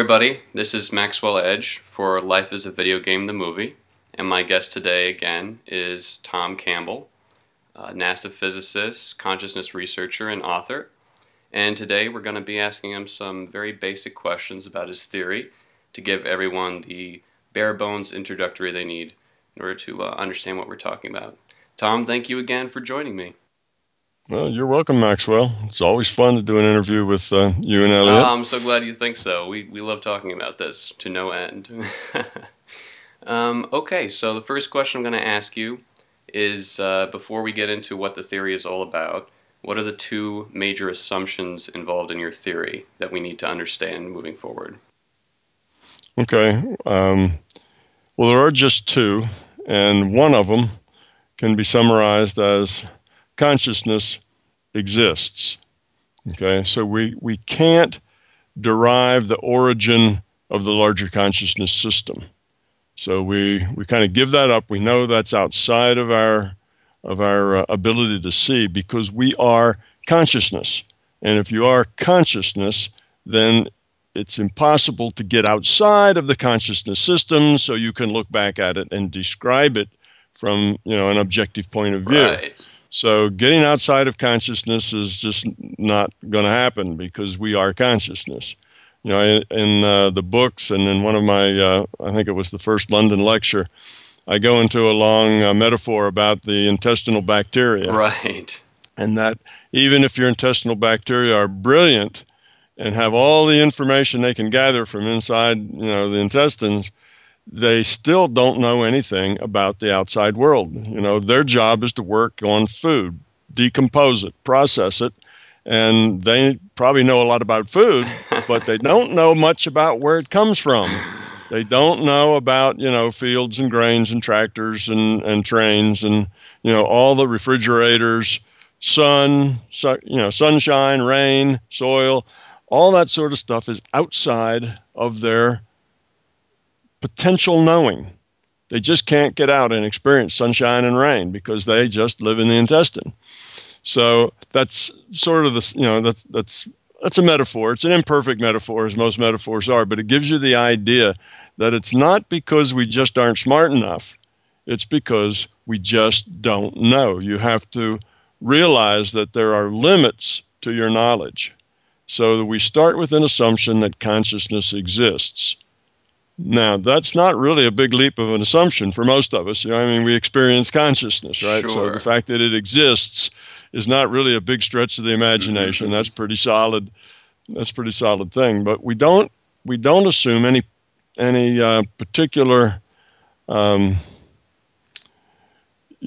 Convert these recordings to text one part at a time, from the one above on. everybody, this is Maxwell Edge for Life is a Video Game, the Movie, and my guest today again is Tom Campbell, NASA physicist, consciousness researcher, and author. And today we're going to be asking him some very basic questions about his theory to give everyone the bare bones introductory they need in order to understand what we're talking about. Tom, thank you again for joining me. Well, you're welcome, Maxwell. It's always fun to do an interview with you and Elliot. I'm so glad you think so. We love talking about this to no end. Okay, so the first question I'm going to ask you is, before we get into what the theory is all about, what are the two major assumptions involved in your theory that we need to understand moving forward? Okay. Well, there are just two, and one of them can be summarized as consciousness exists. Okay, so we can't derive the origin of the larger consciousness system. So we kind of give that up. We know that's outside of our ability to see, because we are consciousness. And if you are consciousness, then it's impossible to get outside of the consciousness system so you can look back at it and describe it from, you know, an objective point of view. Right. So getting outside of consciousness is just not going to happen, because we are consciousness. You know, in the books, and in one of my, I think it was the first London lecture, I go into a long metaphor about the intestinal bacteria. Right. And that even if your intestinal bacteria are brilliant and have all the information they can gather from inside, you know, the intestines, they still don't know anything about the outside world. You know, their job is to work on food, decompose it, process it, and they probably know a lot about food, but they don't know much about where it comes from. They don't know about, you know, fields and grains and tractors and trains and, you know, all the refrigerators, sunshine, rain, soil, all that sort of stuff is outside of their potential knowing. They just can't get out and experience sunshine and rain because they just live in the intestine. So that's sort of the, you know, that's a metaphor. It's an imperfect metaphor, as most metaphors are, but it gives you the idea that it's not because we just aren't smart enough. It's because we just don't know. You have to realize that there are limits to your knowledge. So we start with an assumption that consciousness exists. Now, that's not really a big leap of an assumption for most of us. You know, I mean, we experience consciousness, right? Sure. So the fact that it exists is not really a big stretch of the imagination. That's pretty solid. That's a pretty solid thing. But we don't assume any particular you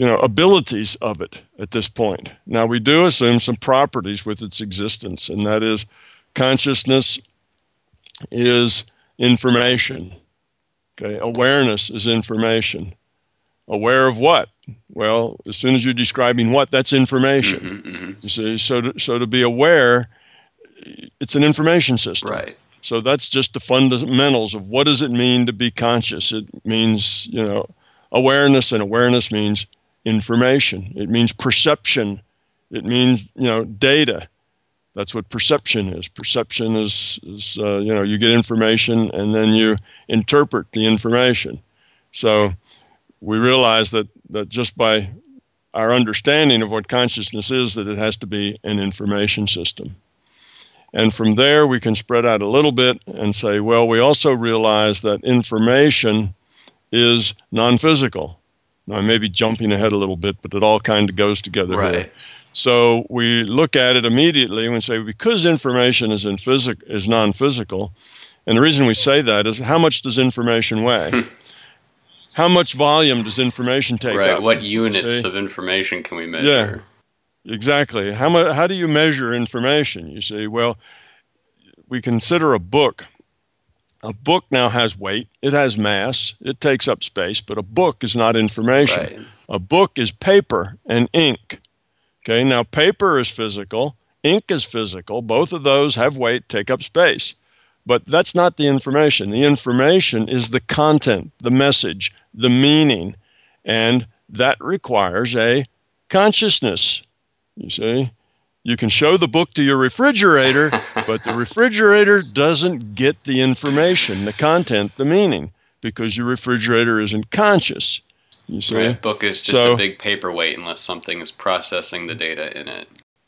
know, abilities of it at this point. Now, we do assume some properties with its existence, and that is consciousness is information. Okay, awareness is information. Aware of what? Well, as soon as you're describing what, that's information. You see, so to be aware, it's an information system. Right. So that's just the fundamentals of what does it mean to be conscious. It means, you know, awareness, and awareness means information. It means perception. It means, you know, data. That's what perception is. Perception is you know, you get information and then you interpret the information. So we realize that just by our understanding of what consciousness is, that it has to be an information system. And from there, we can spread out a little bit and say, well, we also realize that information is non-physical. Now, I may be jumping ahead a little bit, but it all kind of goes together. Right. Here. So we look at it immediately and we say, because information is non-physical, and the reason we say that is, how much does information weigh? How much volume does information take up? Right, what units of information can we measure? Yeah, exactly. How do you measure information? You see, well, we consider a book. A book now has weight, it has mass, it takes up space, but a book is not information. Right. A book is paper and ink. Okay, now paper is physical, ink is physical, both of those have weight, take up space. But that's not the information. The information is the content, the message, the meaning, and that requires a consciousness, you see. You can show the book to your refrigerator, But the refrigerator doesn't get the information, the content, the meaning, because your refrigerator isn't conscious. You see? Right. Book is just a big paperweight unless something is processing the data in it.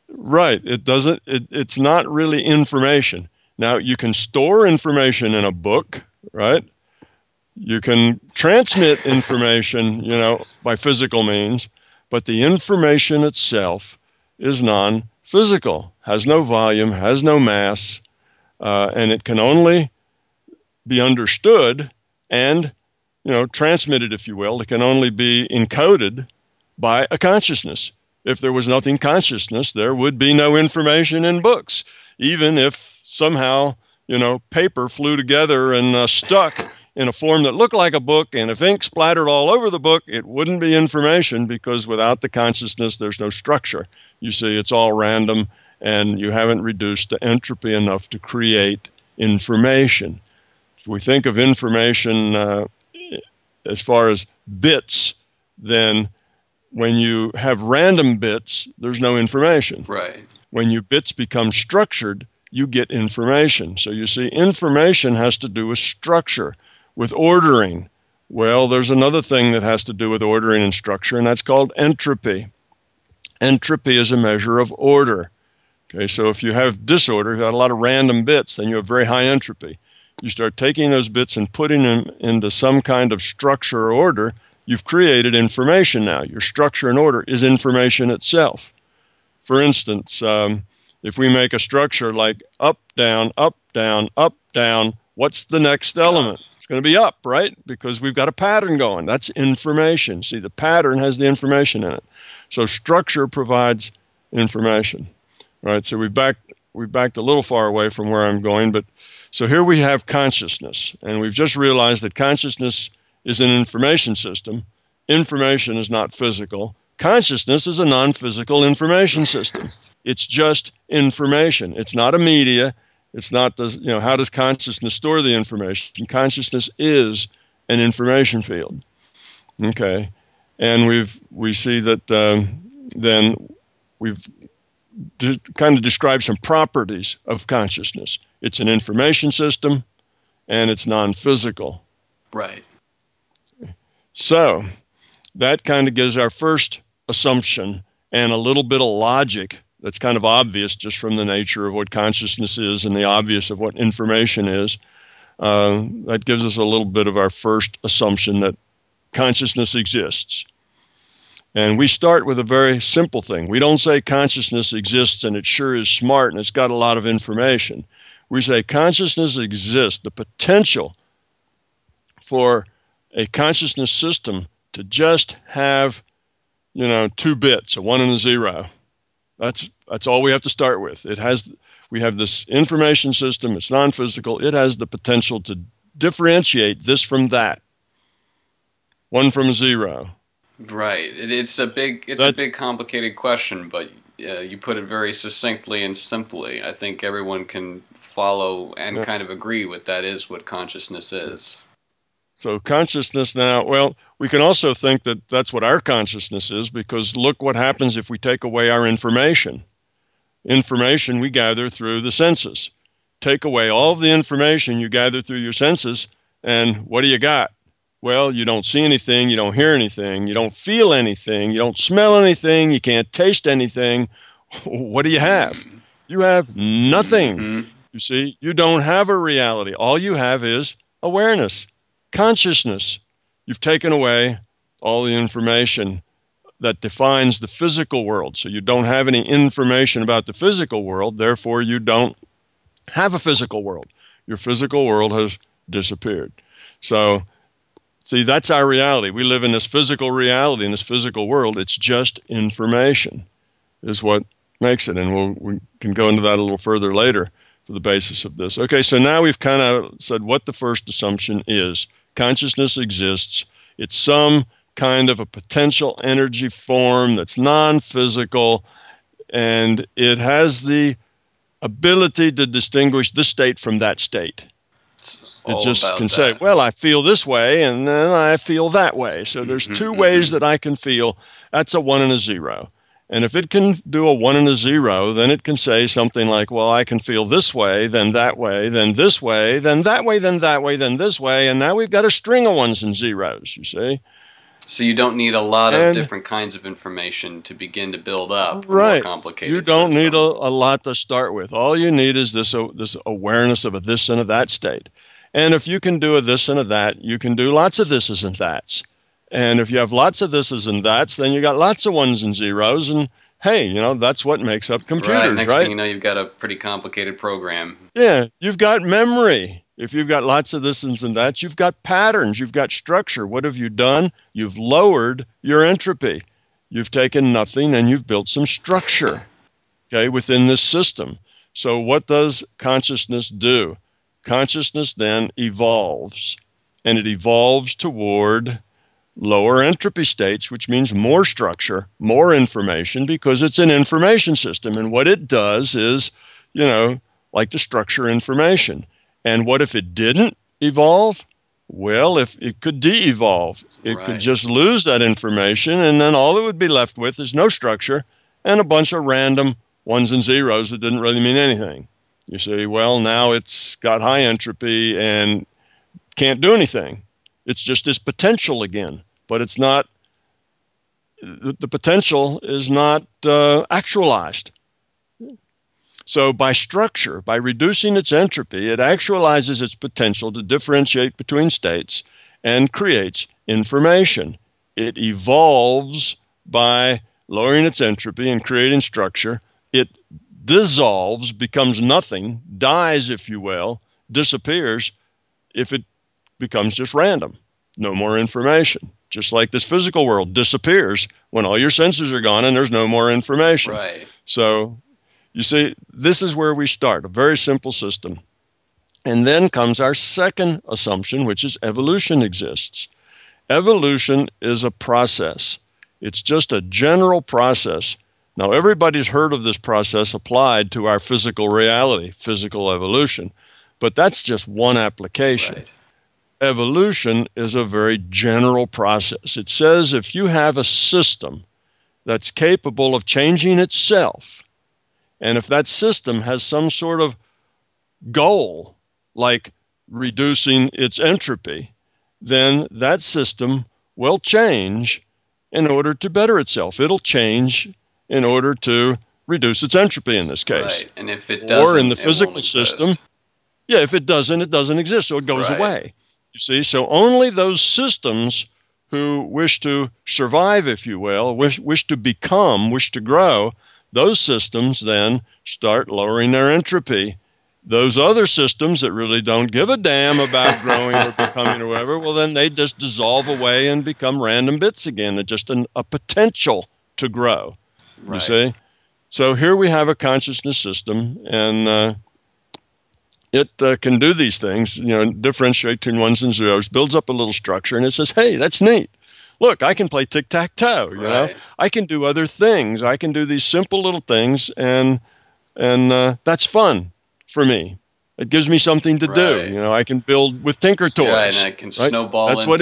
Right. It doesn't. It's not really information. Now, you can store information in a book, right? You can transmit information, you know, by physical means, but the information itself is non-physical, has no volume, has no mass, and it can only be understood and, you know, transmitted, if you will. It can only be encoded by a consciousness. If there was nothing consciousness, there would be no information in books, even if somehow, you know, paper flew together and stuck in a form that looked like a book, and if ink splattered all over the book, it wouldn't be information, because without the consciousness, there's no structure. You see, it's all random, and you haven't reduced the entropy enough to create information. If we think of information as far as bits, then when you have random bits, there's no information. Right. When your bits become structured, you get information. So you see, information has to do with structure. With ordering, well, there's another thing that has to do with ordering and structure, and that's called entropy. Entropy is a measure of order. Okay, so if you have disorder, if you have a lot of random bits, then you have very high entropy. You start taking those bits and putting them into some kind of structure or order, you've created information now. Your structure and order is information itself. For instance, if we make a structure like up, down, up, down, up, down, what's the next element? It's going to be up, right? Because we've got a pattern going. That's information. See, the pattern has the information in it. So structure provides information, right? So we've backed a little far away from where I'm going, but so here we have consciousness, and we've just realized that consciousness is an information system. Information is not physical. Consciousness is a non-physical information system. It's just information. It's not a media. It's not, you know, how does consciousness store the information? Consciousness is an information field. Okay. And we see that then we've kind of described some properties of consciousness. It's an information system, and it's non-physical. Right. So that kind of gives our first assumption and a little bit of logic. That's kind of obvious just from the nature of what consciousness is and the obvious of what information is. That gives us a little bit of our first assumption that consciousness exists. And we start with a very simple thing. We don't say consciousness exists and it sure is smart and it's got a lot of information. We say consciousness exists. The potential for a consciousness system to just have, you know, two bits, a 1 and a 0. That's all we have to start with. We have this information system. It's non-physical. It has the potential to differentiate this from that. 1 from 0. Right. It's a big complicated question, but you put it very succinctly and simply. I think everyone can follow and kind of agree with that is what consciousness is. So consciousness now, well, we can also think that that's what our consciousness is, because look what happens if we take away our information. Information we gather through the senses. Take away all of the information you gather through your senses, and what do you got? Well, you don't see anything, you don't hear anything, you don't feel anything, you don't smell anything, you can't taste anything. What do you have? You have nothing. Mm-hmm. You see, you don't have a reality. All you have is awareness. Consciousness. You've taken away all the information that defines the physical world. So you don't have any information about the physical world. Therefore, you don't have a physical world. Your physical world has disappeared. So, see, that's our reality. We live in this physical reality, in this physical world. It's just information is what makes it. And we can go into that a little further later for the basis of this. Okay, so now we've kind of said what the first assumption is. Consciousness exists. It's some kind of a potential energy form that's non-physical, and it has the ability to distinguish this state from that state. It just can say, well, I feel this way, and then I feel that way. So there's two ways that I can feel. That's a 1 and a 0. And if it can do a 1 and a 0, then it can say something like, well, I can feel this way, then that way, then this way, then that way, then that way, then this way. And now we've got a string of 1s and 0s, you see. So you don't need a lot of different kinds of information to begin to build up. Right. You don't need a lot to start with. All you need is this awareness of a this and a that state. And if you can do a this and a that, you can do lots of thises and thats. And if you have lots of thises and thats, then you got lots of 1s and 0s. And hey, you know, that's what makes up computers, right? Next thing you know, you've got a pretty complicated program. Yeah, you've got memory. If you've got lots of thises and thats, you've got patterns, you've got structure. What have you done? You've lowered your entropy. You've taken nothing and you've built some structure, okay, within this system. So what does consciousness do? Consciousness then evolves, and it evolves toward lower entropy states, which means more structure, more information, because it's an information system. And what it does is, you know, like to structure information. And what if it didn't evolve? Well, if it could de-evolve. It could just lose that information, and then all it would be left with is no structure and a bunch of random 1s and 0s that didn't really mean anything. You say, well, now it's got high entropy and can't do anything. It's just this potential again, but it's not, the potential is not actualized. So by structure, by reducing its entropy, it actualizes its potential to differentiate between states and creates information. It evolves by lowering its entropy and creating structure. It dissolves, becomes nothing, dies, if you will, disappears if it becomes just random. No more information. Just like this physical world disappears when all your senses are gone and there's no more information. Right. So you see, this is where we start, a very simple system. And then comes our second assumption, which is evolution exists. Evolution is a process. It's just a general process. Now, everybody's heard of this process applied to our physical reality, physical evolution, but that's just one application. Right. Evolution is a very general process. It says if you have a system that's capable of changing itself, and if that system has some sort of goal, like reducing its entropy, then that system will change in order to better itself. It'll change in order to reduce its entropy in this case. Right. And if it doesn't, or in the physical system, yeah, if it doesn't exist, so it goes away. You see, so only those systems who wish to survive, if you will, wish to become, wish to grow, those systems then start lowering their entropy. Those other systems that really don't give a damn about growing or becoming or whatever, well, then they just dissolve away and become random bits again. They're just a potential to grow. Right. You see? So here we have a consciousness system, and it can do these things, you know, differentiate between 1s and 0s, builds up a little structure, and it says, hey, that's neat. Look, I can play tic-tac-toe, you know. I can do other things. I can do these simple little things, and that's fun for me. It gives me something to do. You know, I can build with Tinker Toys. Yeah, and I can snowball into bigger things. And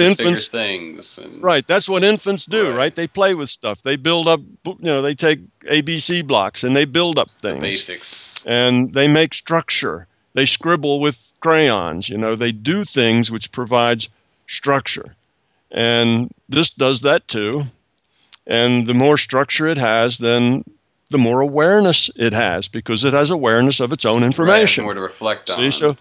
that's what infants do, right? They play with stuff. They build up, you know, they take ABC blocks and they build up things. The basics. And they make structure. They scribble with crayons, you know. They do things which provides structure. And this does that too. And the more structure it has, then the more awareness it has, because it has awareness of its own information. More to reflect on. See, so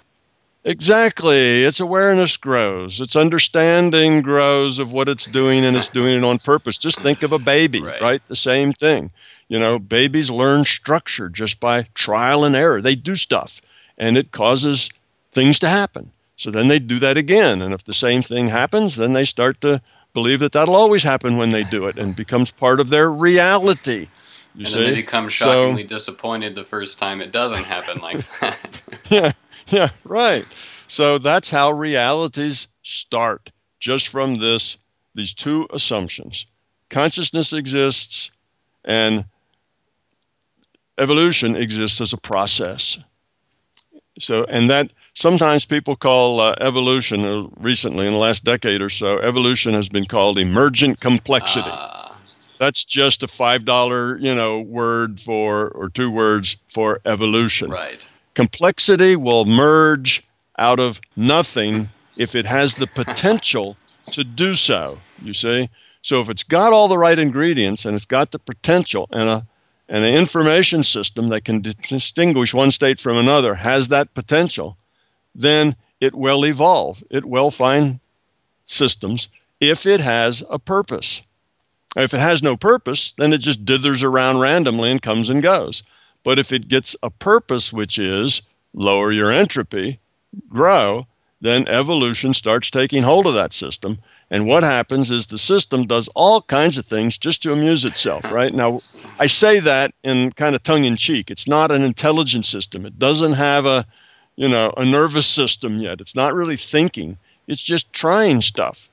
exactly. Its awareness grows. Its understanding grows of what it's doing, and it's doing it on purpose. Just think of a baby, right? The same thing. You know, babies learn structure just by trial and error. They do stuff, and it causes things to happen. So then they do that again, and if the same thing happens, then they start to believe that that'll always happen when they do it, and becomes part of their reality. You see? And then they become shockingly disappointed the first time it doesn't happen like that. yeah, right. So that's how realities start, just from these two assumptions. Consciousness exists, and evolution exists as a process. So, and that sometimes people call evolution, recently in the last decade or so, evolution has been called emergent complexity. That's just a $5, word for, or two words for, evolution. Right. Complexity will merge out of nothing if it has the potential to do so, you see? So if it's got all the right ingredients and it's got the potential and an information system that can distinguish one state from another has that potential, then it will evolve. It will find systems if it has a purpose. If it has no purpose, then it just dithers around randomly and comes and goes. But if it gets a purpose, which is lower your entropy, grow, then evolution starts taking hold of that system. And what happens is the system does all kinds of things just to amuse itself, right? Now, I say that in kind of tongue-in-cheek. It's not an intelligent system. It doesn't have a nervous system yet. It's not really thinking. It's just trying stuff,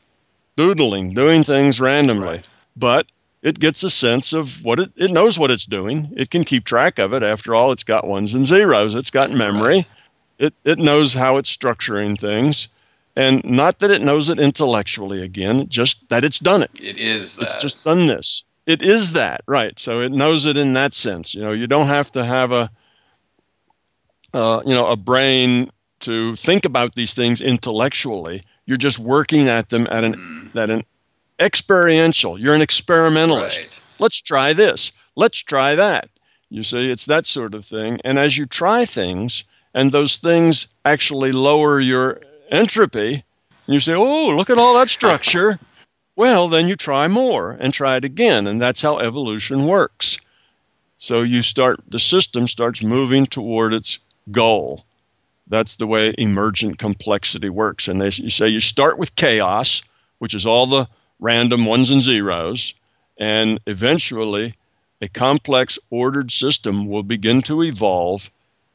doodling, doing things randomly. Right. But it gets a sense of what it knows what it's doing. It can keep track of it. After all, it's got ones and zeros. It's got memory. Right. It knows how it's structuring things. And not that it knows it intellectually again, just that it's done it. It is that. It's just done this. It is that, right. So it knows it in that sense. You don't have to have a brain to think about these things intellectually. You're just working at them at an experiential. You're an experimentalist. Right. Let's try this. Let's try that. You see, it's that sort of thing. And as you try things, and those things actually lower your entropy, and you say, oh, look at all that structure. Well, then you try more and try it again. And that's how evolution works. So the system starts moving toward its goal. That's the way emergent complexity works. And you say you start with chaos, which is all the random ones and zeros, and eventually a complex ordered system will begin to evolve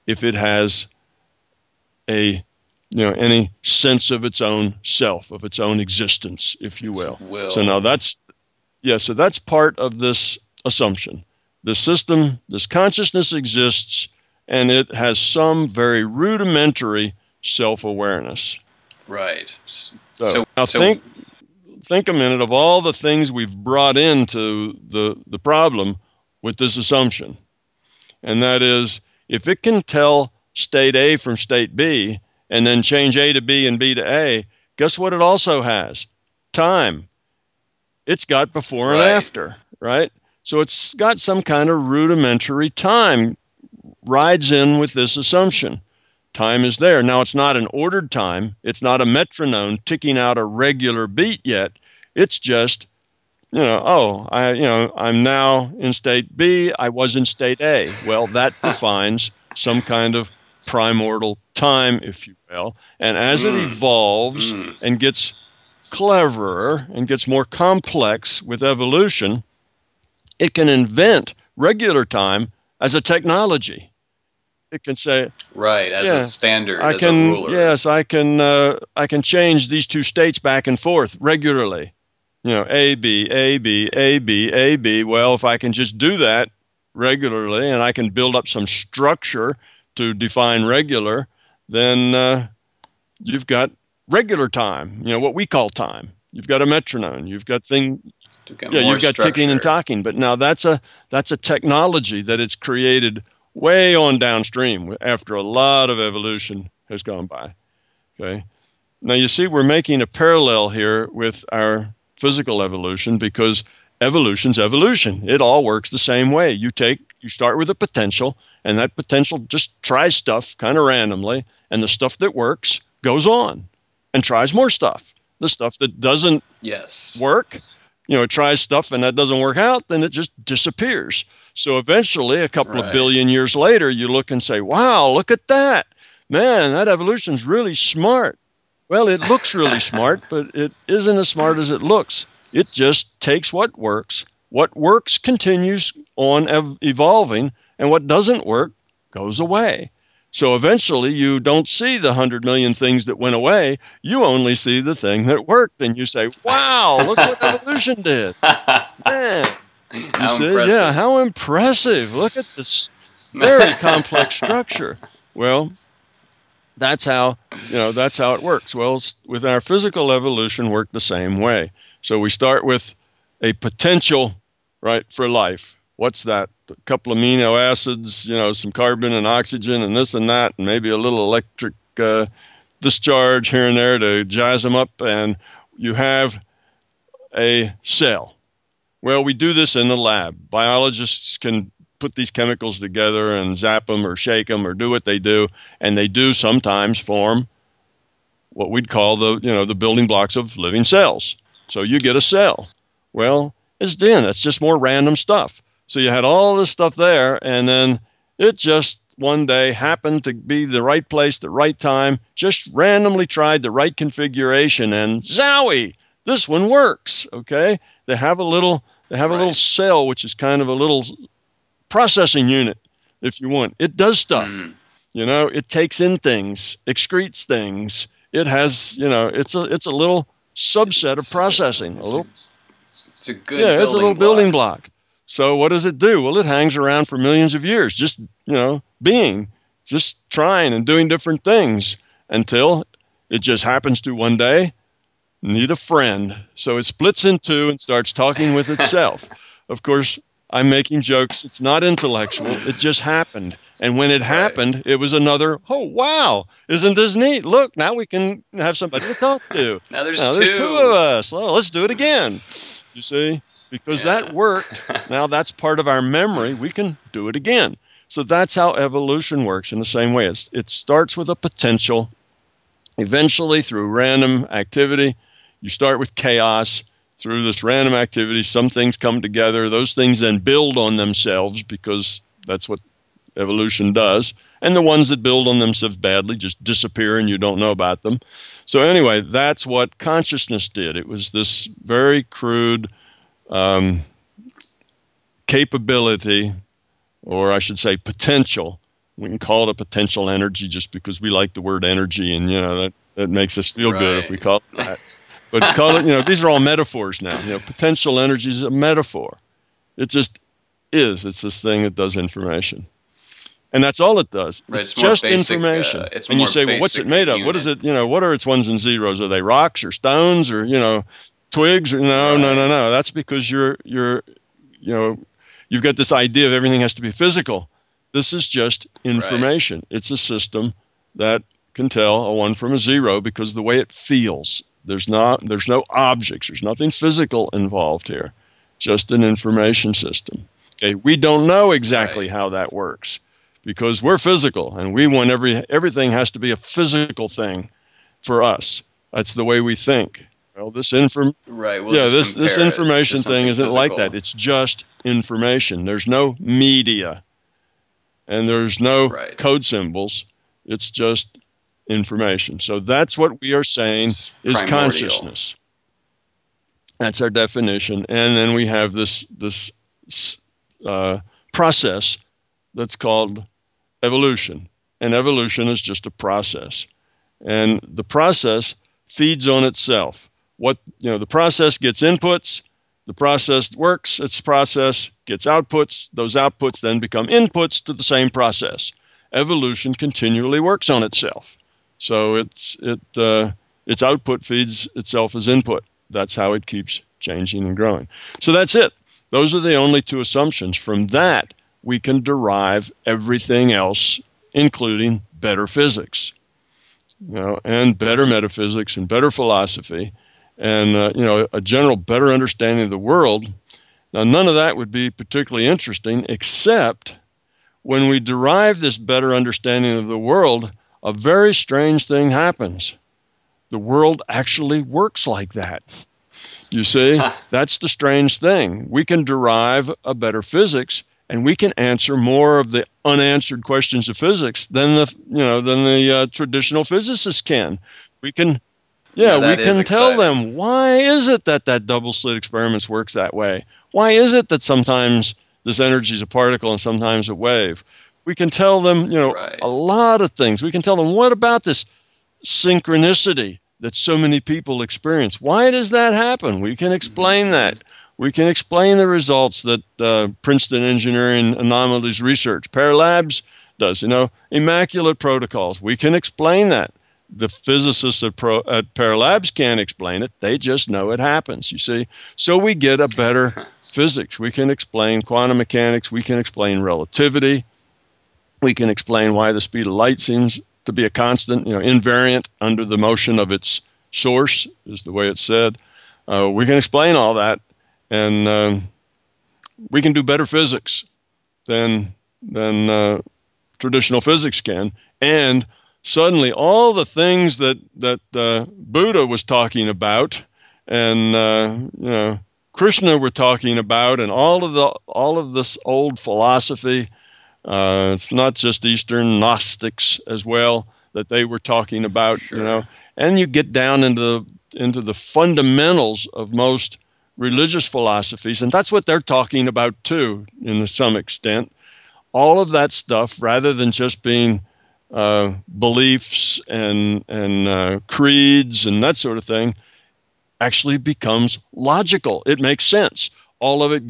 if it has any sense of its own self, of its own existence, if you will. So now that's part of this assumption. The system, this consciousness exists, and it has some very rudimentary self-awareness. Right. So now think a minute of all the things we've brought into the problem with this assumption. And that is, if it can tell state A from state B and then change A to B and B to A, guess what it also has? Time. It's got before and after, right? So it's got some kind of rudimentary time rides in with this assumption. Time is there. Now, it's not an ordered time. It's not a metronome ticking out a regular beat yet. It's just, I'm now in state B. I was in state A. Well, that defines some kind of primordial time, if you will. And as it evolves and gets cleverer and gets more complex with evolution, it can invent regular time as a technology. It can say, right, as a standard, as a ruler. Yes, I can change these two states back and forth regularly. A, B, A, B, A, B, A, B. Well, if I can just do that regularly and I can build up some structure to define regular, then you've got regular time, what we call time. You've got a metronome. You've got things. You've got structure. Ticking and talking. But now that's a technology that it's created way on downstream after a lot of evolution has gone by. Okay. Now, you see, we're making a parallel here with our physical evolution because evolution's evolution. It all works the same way. You start with a potential, and that potential just tries stuff kind of randomly, and the stuff that works goes on and tries more stuff. The stuff that doesn't work, it tries stuff and that doesn't work out, then it just disappears. So eventually, a couple of billion years later, you look and say, wow, look at that. Man, that evolution's really smart. Well, it looks really smart, but it isn't as smart as it looks. It just takes what works. What works continues on evolving, and what doesn't work goes away. So eventually, you don't see the 100 million things that went away. You only see the thing that worked, and you say, wow, look what evolution did. Man. How impressive. Look at this very complex structure. Well, that's how it works. Well, with our physical evolution worked the same way. So we start with a potential right, for life. What's that? A couple amino acids, you know, some carbon and oxygen and this and that, and maybe a little electric discharge here and there to jazz them up, and you have a cell. Well, we do this in the lab. Biologists can put these chemicals together and zap them or shake them or do what they do, and they do sometimes form what we'd call the, you know, the building blocks of living cells. So you get a cell. Well, it's DNA. That's just more random stuff. So you had all this stuff there, and then it just one day happened to be the right place, the right time, just randomly tried the right configuration, and zowie, this one works, okay? They have a little, they have a little cell, which is kind of a little processing unit, if you want. It does stuff, you know, it takes in things, excretes things. It has, you know, it's a little subset of processing. It's a good building block. So what does it do? Well, it hangs around for millions of years, just, you know, being, just trying and doing different things until it just happens to one day need a friend. So it splits in two and starts talking with itself. Of course, I'm making jokes. It's not intellectual. It just happened. And when it happened, it was another, oh, wow, isn't this neat? Look, now we can have somebody to talk to. Now there's two of us. Oh, let's do it again. You see? Because that worked. Now that's part of our memory. We can do it again. So that's how evolution works in the same way. It starts with a potential. Eventually, through random activity, you start with chaos. Through this random activity, some things come together. Those things then build on themselves because that's what evolution does. And the ones that build on themselves badly just disappear and you don't know about them. So anyway, that's what consciousness did. It was this very crude capability, or I should say potential. We can call it a potential energy just because we like the word energy, and you know that makes us feel good if we call it that. But call it, you know, these are all metaphors now. You know, potential energy is a metaphor. It just is. It's this thing that does information, and that's all it does. Right, it's just basic, information. And you say, well, what's it made of? What is it? You know, what are its ones and zeros? Are they rocks or stones or you know? Twigs? Or, no. That's because you've got this idea of everything has to be physical. This is just information. Right. It's a system that can tell a 1 from a 0 because the way it feels. There's no objects. There's nothing physical involved here. Just an information system. Okay, we don't know exactly how that works because we're physical and we want everything has to be a physical thing for us. That's the way we think. Well, this information thing isn't physical. Like that. It's just information. There's no media, and there's no code symbols. It's just information. So that's what we are saying is consciousness. That's our definition. And then we have this process that's called evolution. And evolution is just a process. And the process feeds on itself. What, you know, the process gets inputs, the process works, its process gets outputs, those outputs then become inputs to the same process. Evolution continually works on itself. So its output feeds itself as input. That's how it keeps changing and growing. So that's it. Those are the only two assumptions. From that, we can derive everything else, including better physics, you know, and better metaphysics and better philosophy. And, you know, a general better understanding of the world. Now, none of that would be particularly interesting, except when we derive this better understanding of the world, a very strange thing happens. The world actually works like that. You see, that's the strange thing. We can derive a better physics, and we can answer more of the unanswered questions of physics than the traditional physicists can. We can... Yeah, we can tell them, why is it that double-slit experiment works that way? Why is it that sometimes this energy is a particle and sometimes a wave? We can tell them, you know, a lot of things. We can tell them, what about this synchronicity that so many people experience? Why does that happen? We can explain that. We can explain the results that Princeton Engineering Anomalies Research, Pear Labs does, you know, immaculate protocols. We can explain that. the physicists at Pear Labs can't explain it. They just know it happens, you see. So we get a better physics. We can explain quantum mechanics. We can explain relativity. We can explain why the speed of light seems to be a constant, you know, invariant under the motion of its source, is the way it's said. We can explain all that, and we can do better physics than traditional physics can. And suddenly, all the things that Buddha was talking about, and you know, Krishna were talking about, and all of this old philosophy, it's not just Eastern Gnostics as well that they were talking about, sure. You know, and you get down into the fundamentals of most religious philosophies, and that's what they're talking about too, in some extent. All of that stuff, rather than just being beliefs and creeds and that sort of thing, actually becomes logical. It makes sense. All of it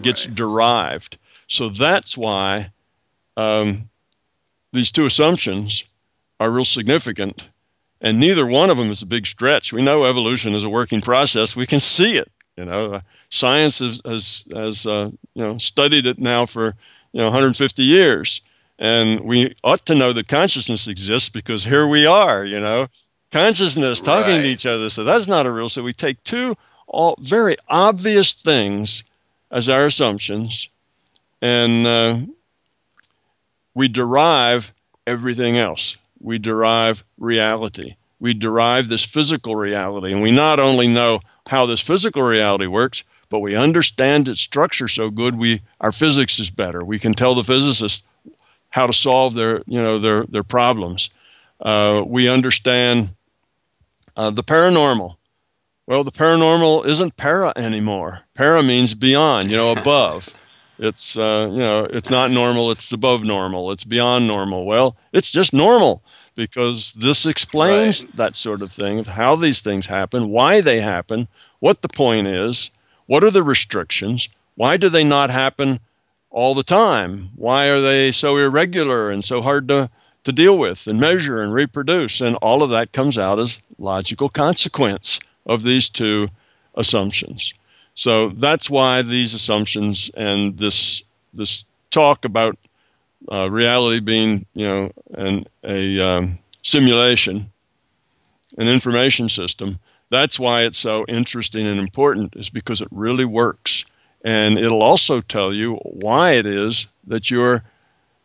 gets derived. So that's why these two assumptions are real significant, and neither one of them is a big stretch. We know evolution is a working process. We can see it. You know, science has you know, studied it now for, you know, 150 years. And we ought to know that consciousness exists, because here we are, you know, consciousness talking to each other. So that's not a real. So we take two all very obvious things as our assumptions, and we derive everything else. We derive reality. We derive this physical reality. And we not only know how this physical reality works, but we understand its structure so good, our physics is better. We can tell the physicists how to solve their problems. We understand the paranormal. Well, the paranormal isn't para anymore. Para means beyond, you know, above. It's you know, it's not normal. It's above normal. It's beyond normal. Well, it's just normal, because this explains that sort of thing, of how these things happen, why they happen, what the point is, what are the restrictions, why do they not happen all the time? Why are they so irregular and so hard to deal with and measure and reproduce? And all of that comes out as logical consequence of these two assumptions. So that's why these assumptions and this talk about reality being, you know, a simulation, an information system, that's why it's so interesting and important, is because it really works. And it'll also tell you why it is that you're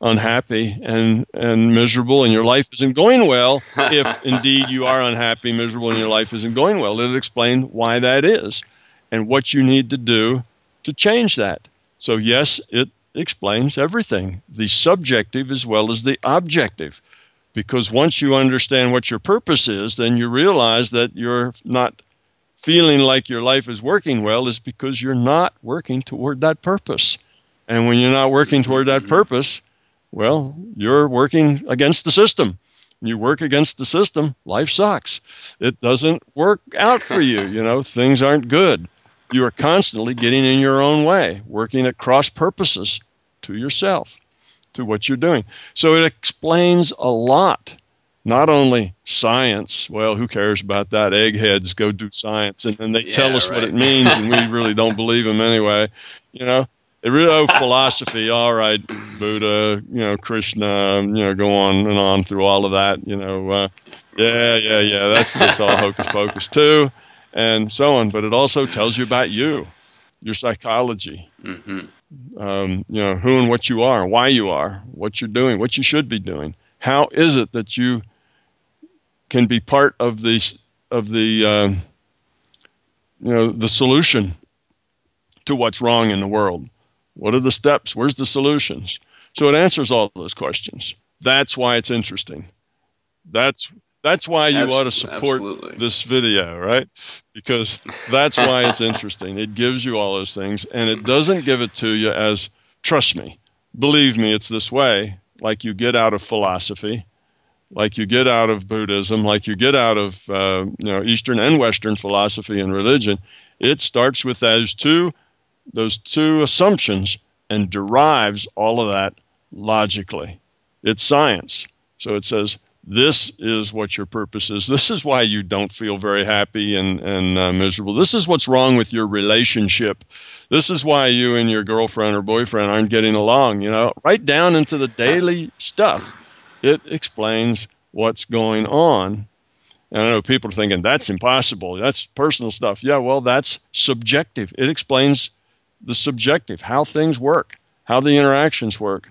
unhappy and miserable and your life isn't going well, if indeed you are unhappy, miserable, and your life isn't going well. It'll explain why that is and what you need to do to change that. So yes, it explains everything, the subjective as well as the objective, because once you understand what your purpose is, then you realize that you're not feeling like your life is working well is because you're not working toward that purpose. And when you're not working toward that purpose, well, you're working against the system. When you work against the system, life sucks. It doesn't work out for you. You know, things aren't good. You are constantly getting in your own way, working at cross purposes to yourself, to what you're doing. So it explains a lot. Not only science, well, who cares about that? Eggheads go do science, and then they tell us what it means, and we really don't believe them anyway. You know, it really, oh, philosophy, all right, Buddha, you know, Krishna, you know, go on and on through all of that, you know, yeah, that's just all hocus pocus too, and so on. But it also tells you about you, your psychology, you know, who and what you are, why you are, what you're doing, what you should be doing. How is it that you can be part of the you know, the solution to what's wrong in the world? What are the steps? Where's the solutions? So it answers all those questions. That's why it's interesting. That's why you ought to support this video, right? Because that's why it's interesting. It gives you all those things, and it doesn't give it to you as, trust me, believe me, it's this way, like you get out of philosophy, like you get out of Buddhism, like you get out of you know, Eastern and Western philosophy and religion. It starts with those two assumptions and derives all of that logically. It's science. So it says, This is what your purpose is. This is why you don't feel very happy and miserable. This is what's wrong with your relationship. This is why you and your girlfriend or boyfriend aren't getting along, you know. Right down into the daily stuff. It explains what's going on. And I know people are thinking, that's impossible. That's personal stuff. Yeah, well, that's subjective. It explains the subjective, how things work, how the interactions work.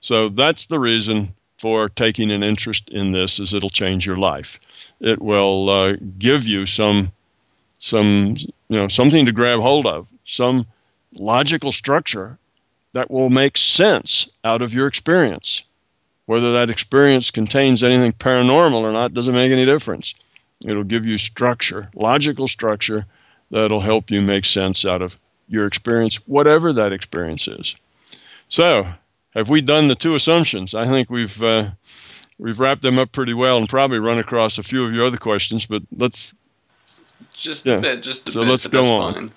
So that's the reason for taking an interest in this, is it'll change your life. It will give you something to grab hold of, some logical structure that will make sense out of your experience. Whether that experience contains anything paranormal or not doesn't make any difference. It'll give you structure, logical structure, that'll help you make sense out of your experience, whatever that experience is. So, have we done the two assumptions? I think we've wrapped them up pretty well, and probably run across a few of your other questions. But let's just a bit. Just a bit. So let's go on. Fine.